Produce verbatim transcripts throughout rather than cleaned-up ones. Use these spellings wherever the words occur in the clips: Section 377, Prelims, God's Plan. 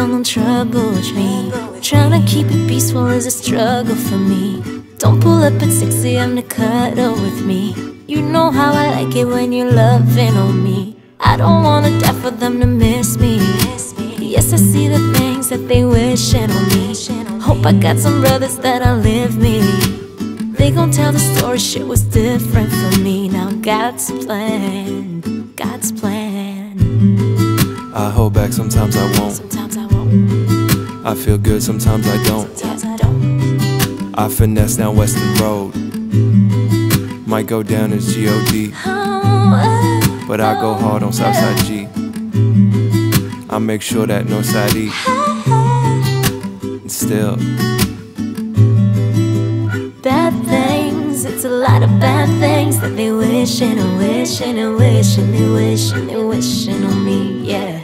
someone troubled me. Trying to keep it peaceful is a struggle for me. Don't pull up at six A M to cuddle with me. You know how I like it when you're loving on me. I don't wanna die for them to miss me. Yes, I see the things that they wishing on me. Hope I got some brothers that outlive me. They gon' tell the story, shit was different for me. Now God's plan, God's plan. I hold back, sometimes I won't. Sometimes I won't. I feel good, sometimes I don't. Sometimes I don't. I finesse down Western Road. Might go down as G O D. Oh, but I go hard on Southside G. I make sure that Northside E. And still. Bad things, it's a lot of bad things that they wishing and wishing and wishing, they wishing, they wishing on me, yeah.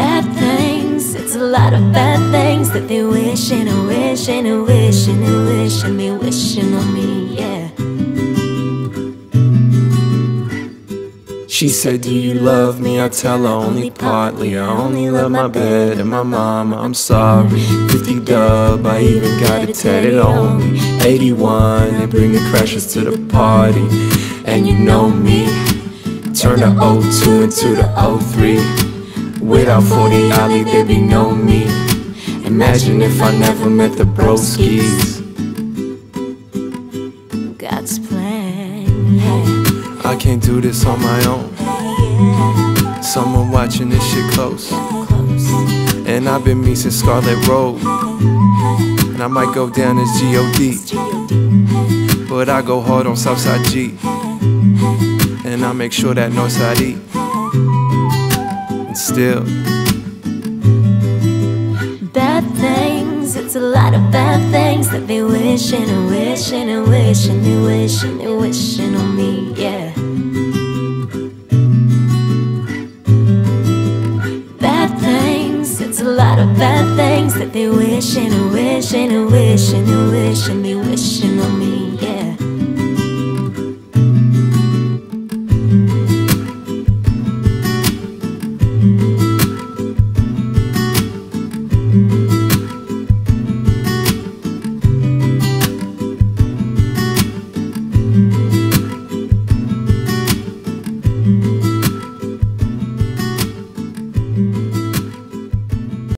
Bad things, it's a lot of bad things that they wishing and wishing and wishing and wishing, they wishing on me, yeah. She said, do you love me? I tell her only partly. I only love my bed and my mama, I'm sorry. Fifty dub, I even got it tatted on me. Eighty-one, they bring the crashers to the party. And you know me, turn the oh two into the oh three. Without forty Ollie, there'd be no me. Imagine if I never met the broskies. God's plan, yeah. I can't do this on my own. Someone watching this shit close. And I've been me since Scarlet Road. And I might go down as G O D. But I go hard on Southside G. And I make sure that Northside E. And still. Bad things, it's a lot of bad things that they wishing and wishing and wishing and wishing and wishing on me, yeah. It's a lot of bad things that they wishing and wishing and wishing and wishing, they wishing on me.